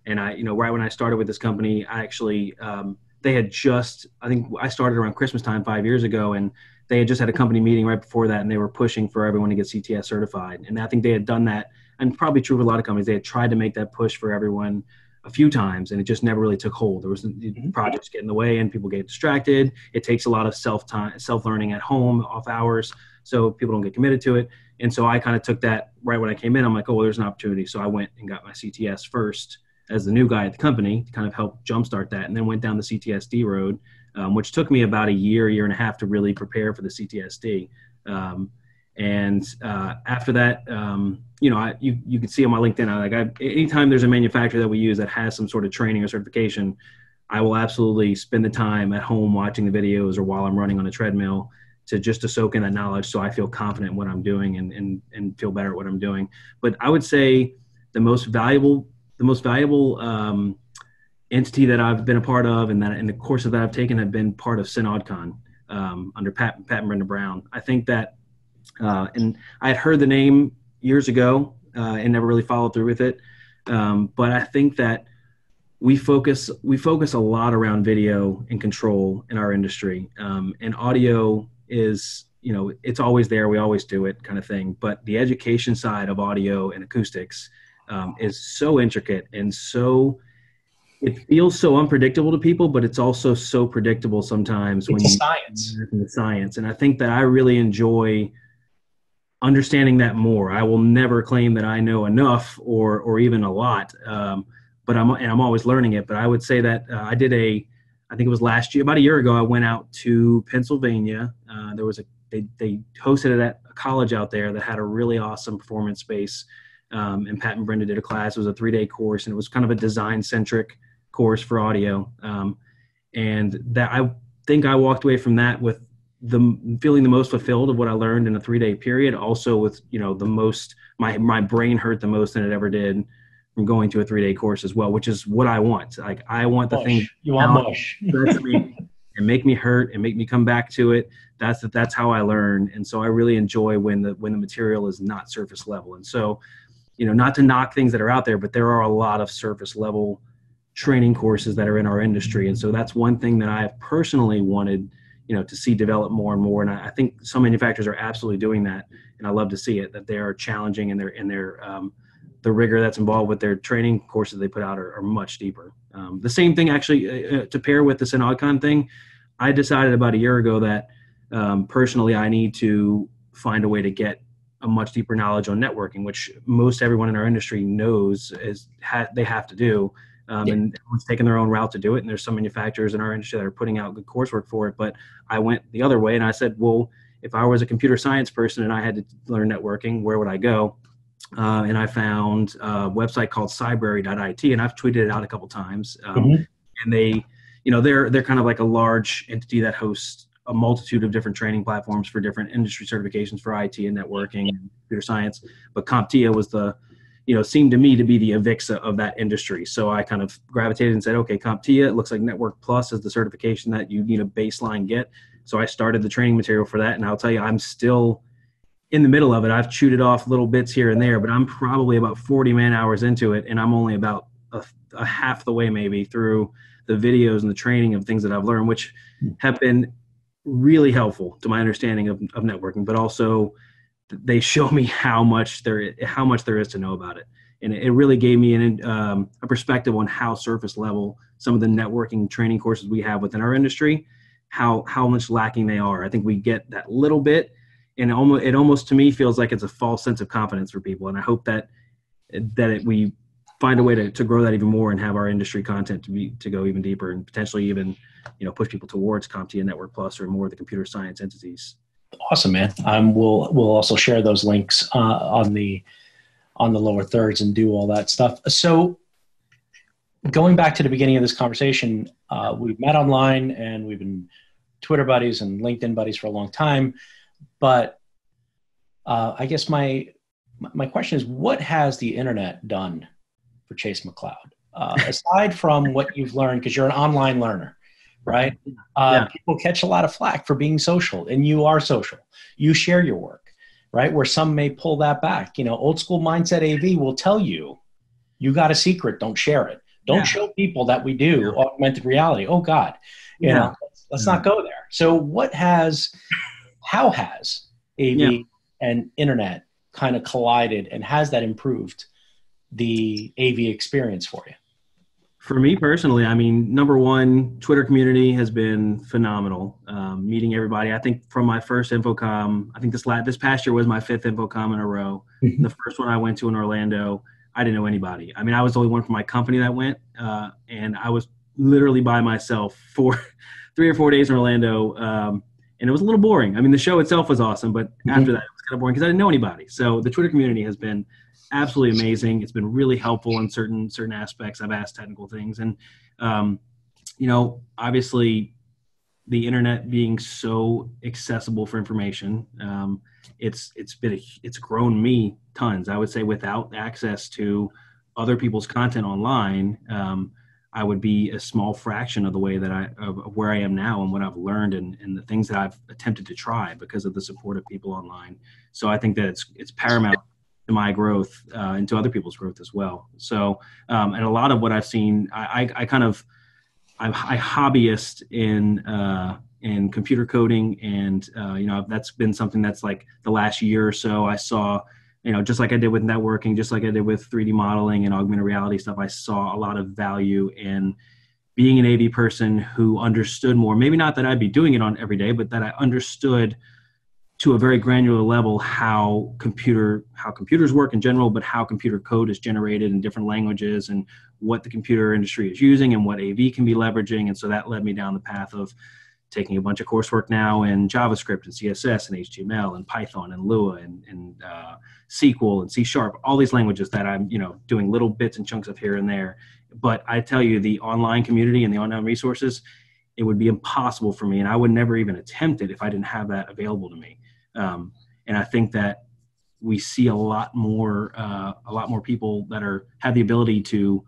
And I, you know, right when I started with this company, I actually, um, they had just, I think I started around Christmas time five years ago, and they had just had a company meeting right before that, and they were pushing for everyone to get C T S certified. And I think they had done that, and probably true with a lot of companies, they had tried to make that push for everyone a few times, and it just never really took hold. There was mm-hmm. projects get in the way, and people get distracted. It takes a lot of self time, self-learning at home, off hours, so people don't get committed to it. And so I kind of took that right when I came in. I'm like, oh, well, there's an opportunity. So I went and got my C T S first as the new guy at the company to kind of help jumpstart that, and then went down the C T S D road, um, which took me about a year, year and a half to really prepare for the C T S D. Um, and uh, after that, um, you know, I, you, you can see on my LinkedIn, I, like I, anytime there's a manufacturer that we use that has some sort of training or certification, I will absolutely spend the time at home watching the videos or while I'm running on a treadmill to just to soak in that knowledge, so I feel confident in what I'm doing and, and, and feel better at what I'm doing. But I would say the most valuable The most valuable um, entity that I've been a part of, and that in the course of that I've taken, have been part of SynAudCon um, under Pat, Pat and Brenda Brown. I think that, uh, and I had heard the name years ago uh, and never really followed through with it. Um, but I think that we focus we focus a lot around video and control in our industry, um, and audio is, you know, it's always there. We always do it, kind of thing. But the education side of audio and acoustics Um, is so intricate, and so it feels so unpredictable to people, but it's also so predictable sometimes. It's when you science. The science. And I think that I really enjoy understanding that more. I will never claim that I know enough or or even a lot, um, but I'm and I'm always learning it. But I would say that uh, I did a, I think it was last year, about a year ago, I went out to Pennsylvania. Uh, there was a they they hosted it at a college out there that had a really awesome performance space. Um, and Pat and Brenda did a class. It was a three-day course, and it was kind of a design-centric course for audio. Um, and that I think I walked away from that with the feeling the most fulfilled of what I learned in a three-day period. Also, with you know the most, my my brain hurt the most than it ever did from going to a three-day course as well, which is what I want. Like I want the mush. thing you want mush. And make me hurt and make me come back to it. That's that's how I learn, and so I really enjoy when the when the material is not surface level, and so. You know, not to knock things that are out there, but there are a lot of surface level training courses that are in our industry. And so that's one thing that I've personally wanted, you know, to see develop more and more. And I, I think some manufacturers are absolutely doing that. And I love to see it, that they are challenging, and their, and their, um, the rigor that's involved with their training courses they put out are, are much deeper. Um, the same thing actually uh, to pair with the SynAudCon thing, I decided about a year ago that um, personally, I need to find a way to get a much deeper knowledge on networking, which most everyone in our industry knows is ha they have to do. Um, yeah. And everyone's taking their own route to do it. And there's some manufacturers in our industry that are putting out good coursework for it. But I went the other way, and I said, well, if I was a computer science person and I had to learn networking, where would I go? Uh, and I found a website called cybrary dot I T, and I've tweeted it out a couple times. Um, mm-hmm. And they, you know, they're, they're kind of like a large entity that hosts a multitude of different training platforms for different industry certifications for I T and networking and computer science. But CompTIA was the, you know, seemed to me to be the AVIXA of that industry. So I kind of gravitated and said, okay, CompTIA, it looks like Network Plus is the certification that you need a baseline get. So I started the training material for that. And I'll tell you, I'm still in the middle of it. I've chewed it off little bits here and there, but I'm probably about forty man hours into it. And I'm only about a, a half the way maybe through the videos and the training of things that I've learned, which have been really helpful to my understanding of, of networking, but also they show me how much there how much there is to know about it. And it really gave me an, um, a perspective on how surface level some of the networking training courses we have within our industry, how how much lacking they are. I think we get that little bit, and almost it almost to me feels like it's a false sense of confidence for people. And I hope that that it, we find a way to, to grow that even more and have our industry content to be to go even deeper and potentially even, you know, push people towards CompTIA, Network Plus, or more of the computer science entities. Awesome, man. Um, we'll we'll also share those links uh, on the on the lower thirds and do all that stuff. So, going back to the beginning of this conversation, uh, we've met online and we've been Twitter buddies and LinkedIn buddies for a long time. But uh, I guess my my question is, what has the internet done for Chase McCloud? Uh, aside from what you've learned, because you're an online learner. right? Uh, yeah. People catch a lot of flack for being social, and you are social. You share your work, right? Where some may pull that back. You know, old school mindset A V will tell you, you got a secret, don't share it. Don't yeah. show people that we do yeah. augmented reality. Oh God, you yeah. know, let's, let's yeah. not go there. So what has, how has A V yeah. and internet kind of collided, and has that improved the A V experience for you? For me personally, I mean, number one, Twitter community has been phenomenal. Um, meeting everybody. I think from my first Infocom, I think this last, this past year was my fifth Infocom in a row. Mm-hmm. The first one I went to in Orlando, I didn't know anybody. I mean, I was the only one from my company that went, uh, and I was literally by myself for three or four days in Orlando, um, and it was a little boring. I mean, the show itself was awesome, but mm-hmm. after that, it was kind of boring because I didn't know anybody. So the Twitter community has been absolutely amazing. It's been really helpful in certain certain aspects. I've asked technical things, and um, you know, obviously, the internet being so accessible for information, um, it's it's been a, it's grown me tons. I would say without access to other people's content online, um, I would be a small fraction of the way that I of where I am now, and what I've learned, and, and the things that I've attempted to try because of the support of people online. So I think that it's it's paramount to my growth uh, and to other people's growth as well. So, um, and a lot of what I've seen, I, I, I kind of, I'm a hobbyist in, uh, in computer coding. And, uh, you know, that's been something that's like the last year or so I saw, you know, just like I did with networking, just like I did with three D modeling and augmented reality stuff, I saw a lot of value in being an A V person who understood more, maybe not that I'd be doing it on every day, but that I understood to a very granular level how computer how computers work in general, but how computer code is generated in different languages, and what the computer industry is using, and what A V can be leveraging. And so that led me down the path of taking a bunch of coursework now in JavaScript and C S S and H T M L and Python and Lua and, and uh, S Q L and C Sharp, all these languages that I'm you know doing little bits and chunks of here and there. But I tell you, the online community and the online resources, it would be impossible for me, and I would never even attempt it if I didn't have that available to me. Um, and I think that we see a lot more, uh, a lot more people that are have the ability to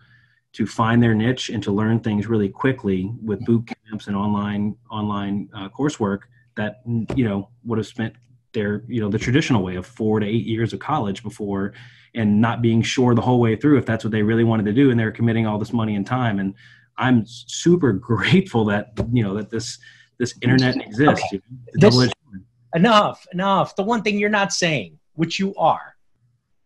to find their niche and to learn things really quickly with boot camps and online online uh, coursework that you know would have spent their you know the traditional way of four to eight years of college before, and not being sure the whole way through if that's what they really wanted to do, and they're committing all this money and time. And I'm super grateful that you know that this this internet exists. Okay. This- Enough, enough. The one thing you're not saying, which you are,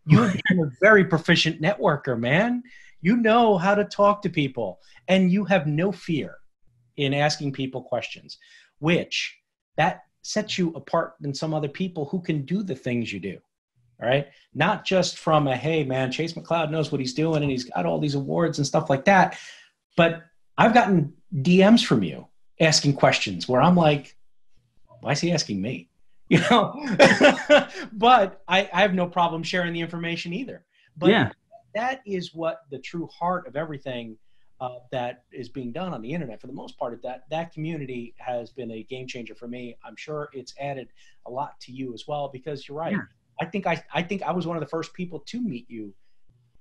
you're a very proficient networker, man. You know how to talk to people, and you have no fear in asking people questions, which that sets you apart than some other people who can do the things you do. All right. Not just from a, hey man, Chase McCloud knows what he's doing and he's got all these awards and stuff like that. But I've gotten D Ms from you asking questions where I'm like, why is he asking me? You know, but I, I have no problem sharing the information either. But yeah. that is what the true heart of everything uh, that is being done on the internet, for the most part, of that, that community has been a game changer for me. I'm sure it's added a lot to you as well, because you're right. Yeah. I think I, I think I was one of the first people to meet you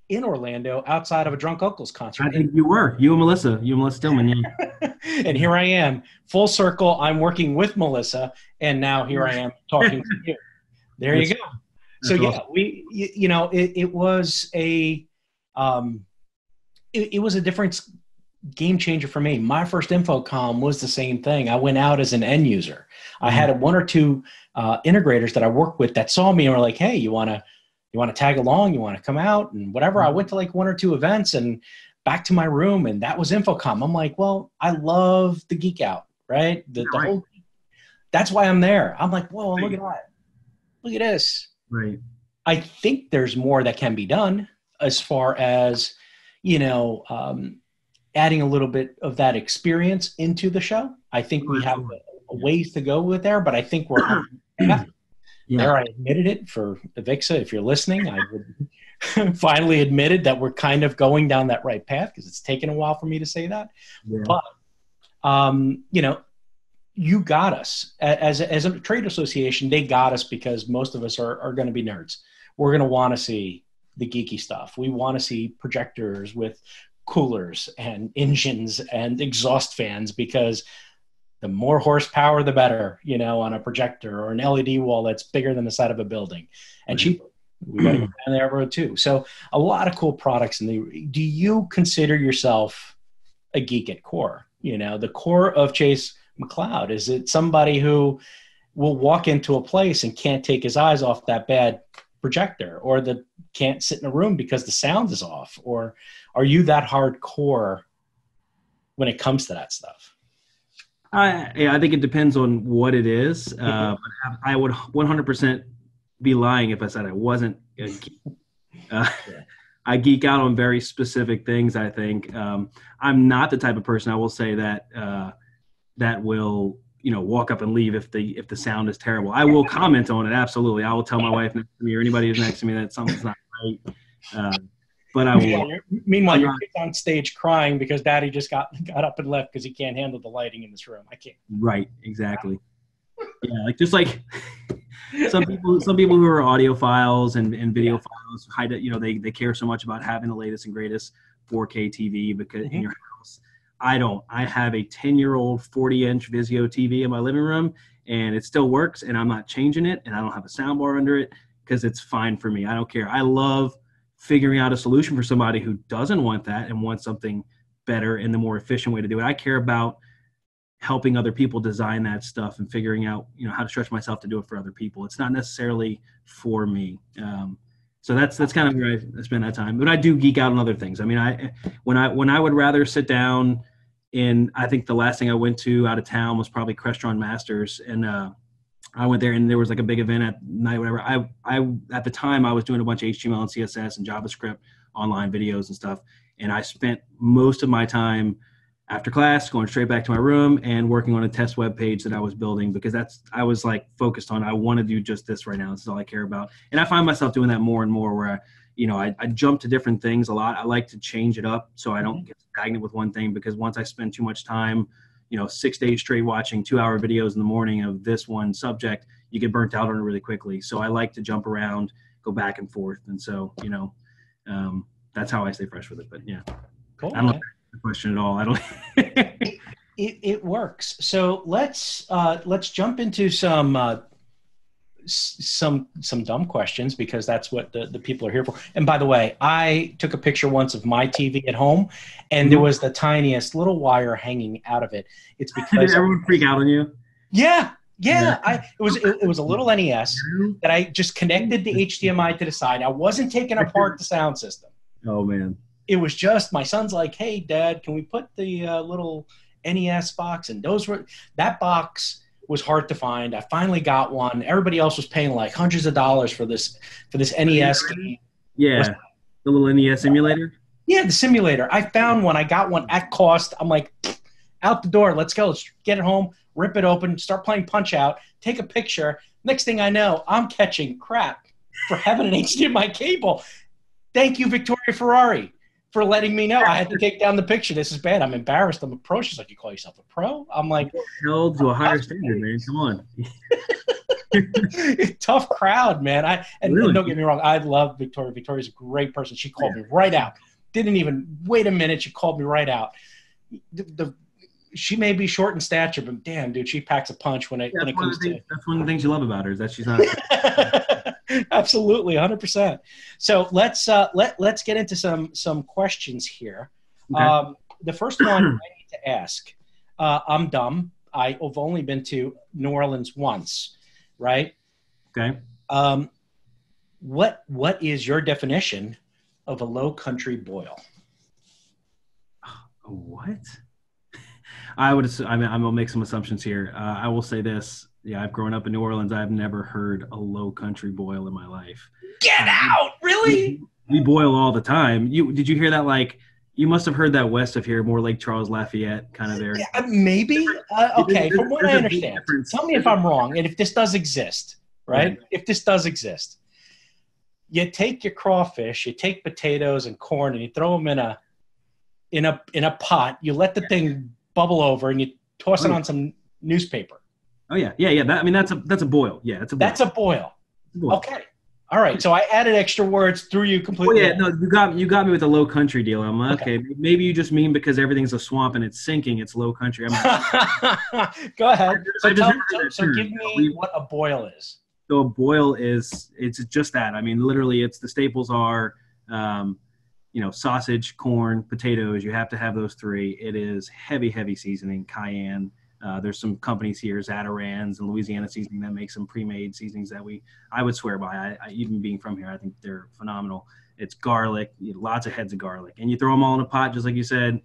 in Orlando outside of a Drunk Uncles concert. I think you were, you and Melissa, you and Melissa Stillman. Yeah. And here I am, full circle. I'm working with Melissa, and now here I am talking to you. There you go. So yeah, we, you know, it, it was a, um, it, it was a different game changer for me. My first Infocom was the same thing. I went out as an end user. I had one or two uh, integrators that I worked with that saw me and were like, "Hey, you want to, you want to tag along? You want to come out?" And whatever. I went to like one or two events and back to my room, and that was Infocom. I'm like, well, I love the geek out, right? The, the right. whole, that's why I'm there. I'm like, whoa, look at that. Look at this. Right. I think there's more that can be done as far as, you know, um, adding a little bit of that experience into the show. I think we have a, a ways to go with there, but I think we're yeah. there. I admitted it for AVIXA. If you're listening, I would finally admitted that we're kind of going down that right path, because it's taken a while for me to say that. Yeah. But, um, you know, you got us. As, as a trade association, they got us, because most of us are, are going to be nerds. We're going to want to see the geeky stuff. We want to see projectors with coolers and engines and exhaust fans, because the more horsepower, the better, you know, on a projector or an L E D wall that's bigger than the side of a building and cheaper. We got to go down that road too. So a lot of cool products. And the, do you consider yourself a geek at core? You know, the core of Chase McCloud, is it somebody who will walk into a place and can't take his eyes off that bad projector, or that can't sit in a room because the sound is off? Or are you that hardcore when it comes to that stuff? I, yeah, I think it depends on what it is. Uh, but I would one hundred percent be lying if I said I wasn't a geek. Uh, I geek out on very specific things, I think. Um, I'm not the type of person, I will say, that uh, that will, you know, walk up and leave if the if the sound is terrible. I will comment on it, absolutely. I will tell my wife next to me or anybody who's next to me that something's not right. Uh, But I meanwhile, will. Meanwhile, your kid's on stage crying because daddy just got got up and left because he can't handle the lighting in this room. I can't. Right, exactly. Yeah, like just like some people, some people who are audiophiles and, and videophiles, hide, you know, they, they care so much about having the latest and greatest four K T V because mm-hmm. in your house. I don't. I have a ten-year-old forty-inch Vizio T V in my living room, and it still works, and I'm not changing it, and I don't have a soundbar under it because it's fine for me. I don't care. I love figuring out a solution for somebody who doesn't want that and wants something better and the more efficient way to do it. I care about helping other people design that stuff and figuring out, you know, how to stretch myself to do it for other people. It's not necessarily for me. Um, so that's, that's kind of where I spend that time, but I do geek out on other things. I mean, I, when I, when I would rather sit down in, I think the last thing I went to out of town was probably Crestron Masters. And, uh, I went there and there was like a big event at night, whatever. I, I, at the time I was doing a bunch of H T M L and C S S and JavaScript online videos and stuff. And I spent most of my time after class going straight back to my room and working on a test web page that I was building, because that's, I was like focused on, I want to do just this right now. This is all I care about. And I find myself doing that more and more where I, you know, I, I jump to different things a lot. I like to change it up so I don't get stagnant with one thing, because once I spend too much time, you know, six days straight watching two hour videos in the morning of this one subject, you get burnt out on it really quickly. So I like to jump around, go back and forth. And so, you know, um, that's how I stay fresh with it, but yeah. Cool. I don't like the question at all. I don't. it, it, it works. So let's, uh, let's jump into some, uh, some, some dumb questions, because that's what the, the people are here for. And by the way, I took a picture once of my T V at home, and there was the tiniest little wire hanging out of it. It's because did everyone freak out on you? Yeah. Yeah. yeah. I, it was, it, it was a little N E S that I just connected the H D M I to the side. I wasn't taking apart the sound system. Oh man. It was just, my son's like, "Hey dad, can we put the uh, little N E S box?" And those were, that box was hard to find. I finally got one. Everybody else was paying like hundreds of dollars for this for this N E S game. Yeah, the little N E S simulator. Yeah, the simulator. I found one. I got one at cost. I'm like, out the door. Let's go. Let's get it home. Rip it open. Start playing Punch Out. Take a picture. Next thing I know, I'm catching crap for having an H D M I cable. Thank you, Victoria Ferrari, for letting me know. I had to take down the picture. This is bad. I'm embarrassed. I'm a pro. She's like, "You call yourself a pro?" I'm like, held to a higher standard, man. Come on. Tough crowd, man. I and, really? and don't get me wrong, I love Victoria. Victoria's a great person. She called yeah. me right out. Didn't even wait a minute. She called me right out. The, the she may be short in stature, but damn, dude, she packs a punch when it yeah, when it comes things, to. That's one of the things you love about her is that she's not. Absolutely, one hundred percent. So let's uh, let let's get into some some questions here. Okay. Um, the first one I need to ask. Uh, I'm dumb. I've only been to New Orleans once, right? Okay. Um, what what is your definition of a low country boil? What? I would. I mean, I'm gonna make some assumptions here. Uh, I will say this. Yeah, I've grown up in New Orleans. I've never heard a low country boil in my life. Get um, out! Really? We, we boil all the time. You did you hear that? Like, you must have heard that west of here, more like Charles Lafayette kind of area. Yeah, maybe. Uh, okay, from what I understand. Tell me if I'm wrong, and if this does exist, right? Yeah. If this does exist, you take your crawfish, you take potatoes and corn, and you throw them in a in a in a pot. You let the yeah. thing bubble over, and you toss oh, it on some newspaper. Oh yeah, yeah, yeah. That, I mean, that's a that's a boil. Yeah, that's a boil. That's a boil. It's a boil. Okay, All right, so I added extra words through you completely. Oh, yeah, no, you got, you got me with the low country deal. I'm like, okay. okay, maybe you just mean because everything's a swamp and it's sinking, it's low country. I'm like, Go ahead. I, I so, tell, so, so give me what a boil is. So a boil is, it's just that. I mean, literally, it's the staples are, um, you know, sausage, corn, potatoes. You have to have those three. It is heavy, heavy seasoning, cayenne. Uh, there's some companies here, Zatarans and Louisiana Seasoning, that make some pre-made seasonings that we, I would swear by. I, I, even being from here, I think they're phenomenal. It's garlic, lots of heads of garlic. And you throw them all in a pot, just like you said,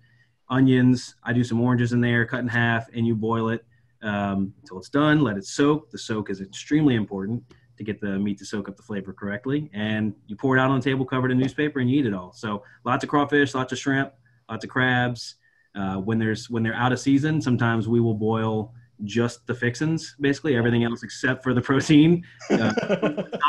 onions. I do some oranges in there, cut in half, and you boil it um, until it's done. Let it soak. The soak is extremely important to get the meat to soak up the flavor correctly. And you pour it out on the table, covered in newspaper, and you eat it all. So lots of crawfish, lots of shrimp, lots of crabs. Uh, when there's when they're out of season, sometimes we will boil just the fixins, basically everything else except for the protein. Uh,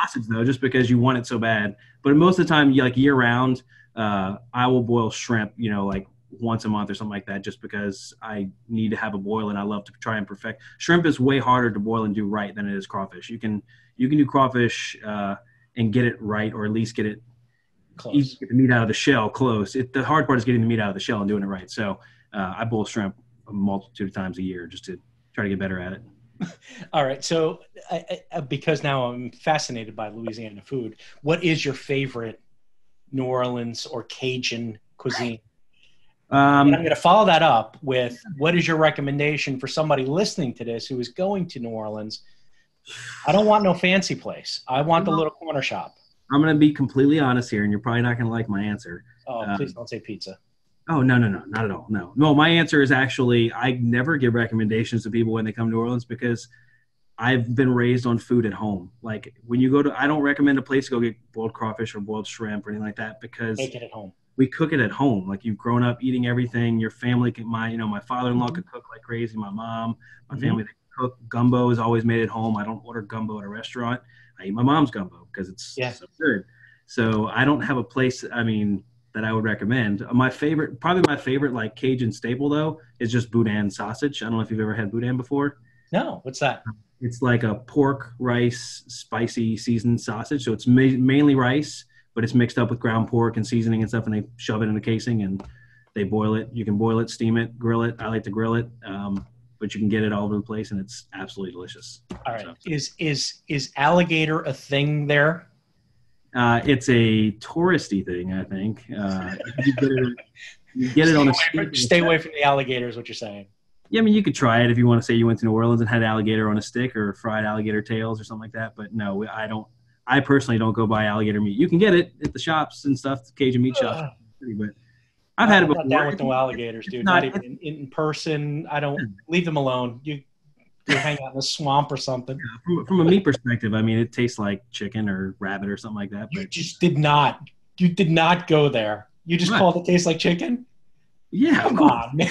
sausage though, just because you want it so bad. But most of the time, like year round, uh, I will boil shrimp, you know, like once a month or something like that, just because I need to have a boil and I love to try and perfect. Shrimp is way harder to boil and do right than it is crawfish. You can you can do crawfish uh, and get it right, or at least get it close. Easy to get the meat out of the shell close. It, the hard part is getting the meat out of the shell and doing it right. So. Uh, I boil shrimp a multitude of times a year just to try to get better at it. All right. So I, I, because now I'm fascinated by Louisiana food, what is your favorite New Orleans or Cajun cuisine? Um, and I'm going to follow that up with, what is your recommendation for somebody listening to this who is going to New Orleans? I don't want no fancy place. I want the little corner shop. I'm going to be completely honest here, and you're probably not going to like my answer. Oh, um, please don't say pizza. Oh, no, no, no, not at all. No, no, my answer is actually, I never give recommendations to people when they come to New Orleans, because I've been raised on food at home. Like when you go to, I don't recommend a place to go get boiled crawfish or boiled shrimp or anything like that, because make it at home. We cook it at home. Like you've grown up eating everything. Your family can, my, you know, my father-in-law mm-hmm. could cook like crazy. My mom, my mm-hmm. family, they cook. Gumbo is always made at home. I don't order gumbo at a restaurant. I eat my mom's gumbo because it's yeah. so good. So I don't have a place, I mean, that I would recommend. My favorite, probably my favorite like Cajun staple though, is just boudin sausage. I don't know if you've ever had boudin before. No, what's that? It's like a pork, rice, spicy seasoned sausage. So it's ma mainly rice, but it's mixed up with ground pork and seasoning and stuff, and they shove it in a casing and they boil it. You can boil it, steam it, grill it. I like to grill it, um, but you can get it all over the place and it's absolutely delicious. All right. So, is, is, is alligator a thing there? Uh, it's a touristy thing, I think. Uh, you get it, you get it on a stick. Stay away from the alligator is what you're saying. Yeah, I mean, you could try it if you want to say you went to New Orleans and had alligator on a stick or fried alligator tails or something like that. But no, I don't. I personally don't go buy alligator meat. You can get it at the shops and stuff, the Cajun meat uh, shops. But I've had I'm it before. Not down with no alligators, dude. Not, not even in, in person. I don't leave them alone. You. You hang out in a swamp or something. Yeah, from, from a meat perspective, I mean, it tastes like chicken or rabbit or something like that. But you just did not. You did not go there. You just right. called it tastes like chicken? Yeah. Come on, man.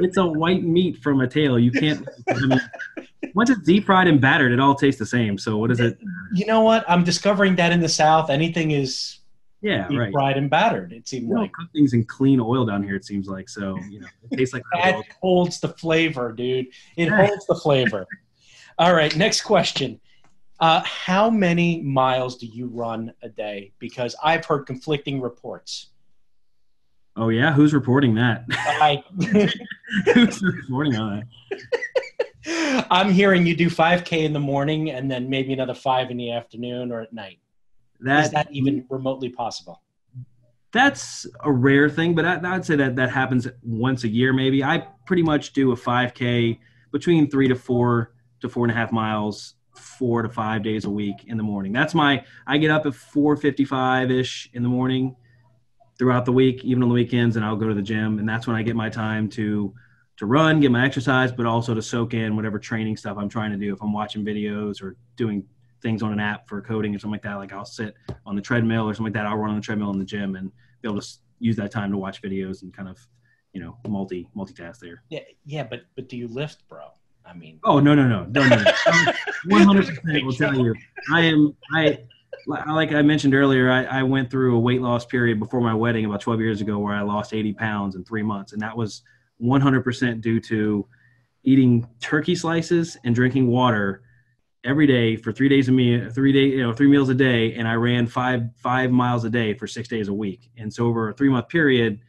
It's a white meat from a tail. You can't. I mean, once it's deep fried and battered, it all tastes the same. So what is it? You know what? I'm discovering that in the South, anything is yeah, deep right. fried and battered. It seems like. Cook things in clean oil down here, it seems like. So, you know, it tastes like that holds the flavor, dude. It yeah. holds the flavor. All right, next question. Uh, how many miles do you run a day? Because I've heard conflicting reports. Oh, yeah? Who's reporting that? I Who's reporting on that? I'm hearing you do five K in the morning and then maybe another five in the afternoon or at night. That, is that even remotely possible? That's a rare thing, but I, I'd say that that happens once a year maybe. I pretty much do a five K between three to four to four and a half miles, four to five days a week in the morning. That's my, I get up at four fifty-five-ish in the morning throughout the week, even on the weekends, and I'll go to the gym. And that's when I get my time to to run, get my exercise, but also to soak in whatever training stuff I'm trying to do. If I'm watching videos or doing things on an app for coding or something like that. Like I'll sit on the treadmill or something like that. I'll run on the treadmill in the gym and be able to use that time to watch videos and kind of, you know, multi multitask there. Yeah, yeah, but but do you lift, bro? I mean. Oh no no no no no. One hundred percent will tell you. I am I like I mentioned earlier. I, I went through a weight loss period before my wedding about twelve years ago where I lost eighty pounds in three months, and that was one hundred percent due to eating turkey slices and drinking water every day for three days a meal, three day, you know, three meals a day, and I ran five five miles a day for six days a week. And so over a three month period,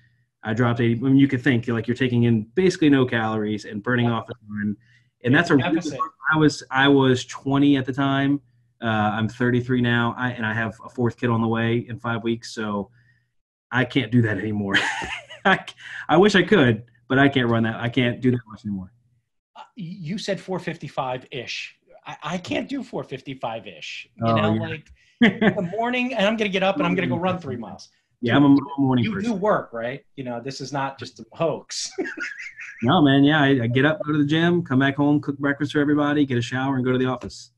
I dropped eighty. I mean, you could think like you're taking in basically no calories and burning yeah. off the time. And that's a really, I was I was twenty at the time. Uh, I'm thirty-three now, I, and I have a fourth kid on the way in five weeks. So I can't do that anymore. I, I wish I could, but I can't run that. I can't do that much anymore. Uh, you said four fifty-five ish. I, I can't do four fifty-five ish. You oh, know, yeah. like in the morning, and I'm going to get up and I'm going to go run three miles. Yeah, I'm a morning you person. You do work, right? You know, this is not just a hoax. No, man. Yeah, I, I get up, go to the gym, come back home, cook breakfast for everybody, get a shower, and go to the office.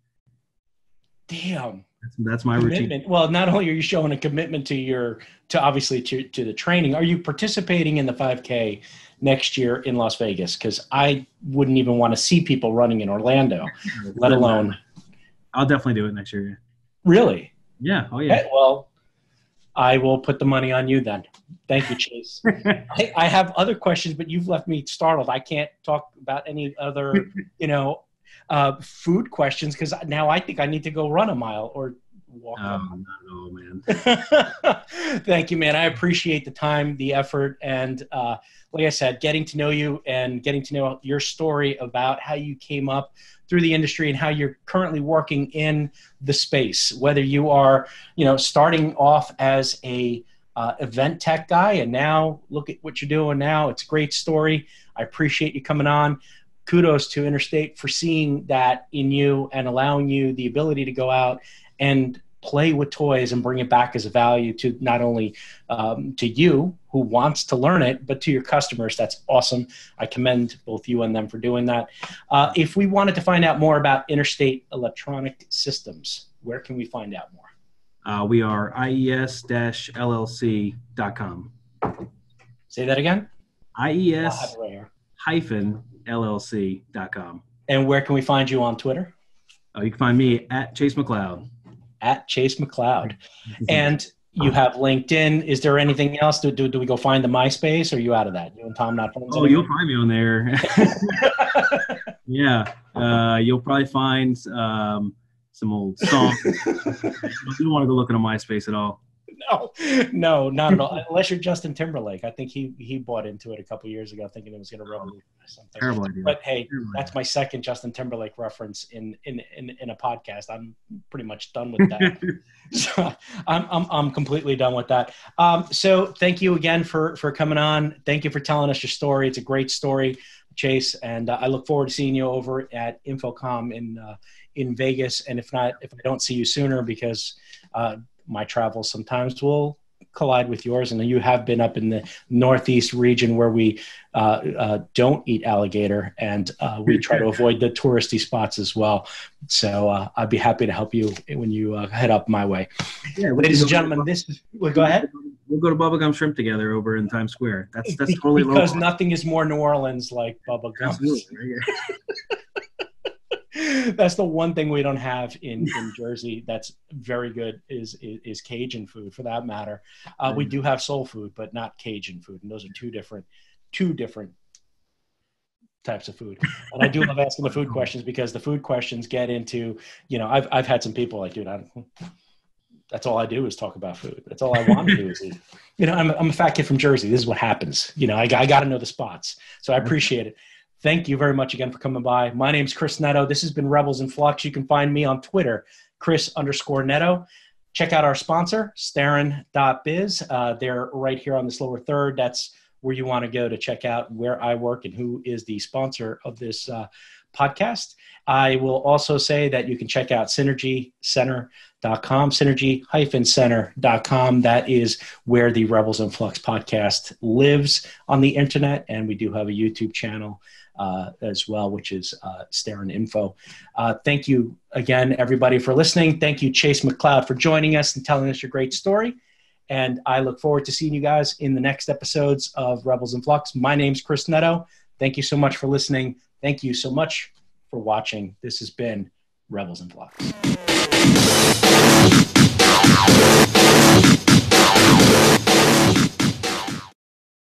Damn. That's, that's my commitment. Routine. Well, not only are you showing a commitment to your, to obviously to, to the training, are you participating in the five K next year in Las Vegas? Because I wouldn't even want to see people running in Orlando, let alone. I'll definitely do it next year. Really? Yeah. Oh, yeah. Okay, well, I will put the money on you then. Thank you, Chase. I, I have other questions, but you've left me startled. I can't talk about any other, you know, uh, food questions because now I think I need to go run a mile or walk. Oh, um, no, man. Thank you, man. I appreciate the time, the effort, and uh, like I said, getting to know you and getting to know your story about how you came up through the industry and how you're currently working in the space, whether you are, you know, starting off as a uh, event tech guy and now look at what you're doing now. It's a great story. I appreciate you coming on. Kudos to Interstate for seeing that in you and allowing you the ability to go out and play with toys and bring it back as a value to not only um, to you who wants to learn it, but to your customers. That's awesome. I commend both you and them for doing that. Uh, if we wanted to find out more about Interstate Electronic Systems, where can we find out more? Uh, we are I E S dash L L C dot com. Say that again? I E S hyphen L L C dot com. And where can we find you on Twitter? Oh, you can find me at Chase McCloud. At Chase McCloud. And you have LinkedIn. Is there anything else? Do, do, do we go find the MySpace? Or are you out of that? You and Tom not friends Oh, anymore? You'll find me on there. Yeah. Uh, you'll probably find um, some old songs. You don't want to go looking at MySpace at all. No, no, not at all. Unless you're Justin Timberlake. I think he he bought into it a couple years ago thinking it was going to revolutionize something. Terrible idea. But hey, Terrible that's idea. my second Justin Timberlake reference in, in, in, in a podcast. I'm pretty much done with that. So I'm, I'm, I'm completely done with that. Um, so thank you again for, for coming on. Thank you for telling us your story. It's a great story, Chase. And uh, I look forward to seeing you over at Infocom in, uh, in Vegas. And if not, if I don't see you sooner, because uh, my travels sometimes will collide with yours. And you have been up in the Northeast region where we uh, uh, don't eat alligator and uh, we try to avoid the touristy spots as well. So uh, I'd be happy to help you when you uh, head up my way. Yeah, we'll Ladies and gentlemen, this is, we'll go ahead. We'll go to Bubblegum Shrimp together over in Times Square. That's, that's totally local. Because nothing is more New Orleans like Bubblegum. That's the one thing we don't have in, in Jersey that's very good is, is, is Cajun food, for that matter. Uh, we do have soul food, but not Cajun food. And those are two different, two different types of food. And I do love asking the food questions because the food questions get into, you know, I've, I've had some people like, dude, I don't, that's all I do is talk about food. That's all I want to do is eat. You know, I'm, I'm a fat kid from Jersey. This is what happens. You know, I, I got to know the spots. So I appreciate it. Thank you very much again for coming by. My name's Chris Netto. This has been Rebels in Flux. You can find me on Twitter, Chris underscore Netto. Check out our sponsor, Starin dot biz. Uh, they're right here on this lower third. That's where you want to go to check out where I work and who is the sponsor of this uh, podcast. I will also say that you can check out synergy center dot com, synergy hyphen center dot com. That is where the Rebels in Flux podcast lives on the internet. And we do have a YouTube channel uh, as well, which is uh, Starin Info. Uh, thank you again, everybody, for listening. Thank you, Chase McCloud, for joining us and telling us your great story. And I look forward to seeing you guys in the next episodes of Rebels in Flux. My name's Chris Netto. Thank you so much for listening. Thank you so much for watching. This has been Rebels in Flux.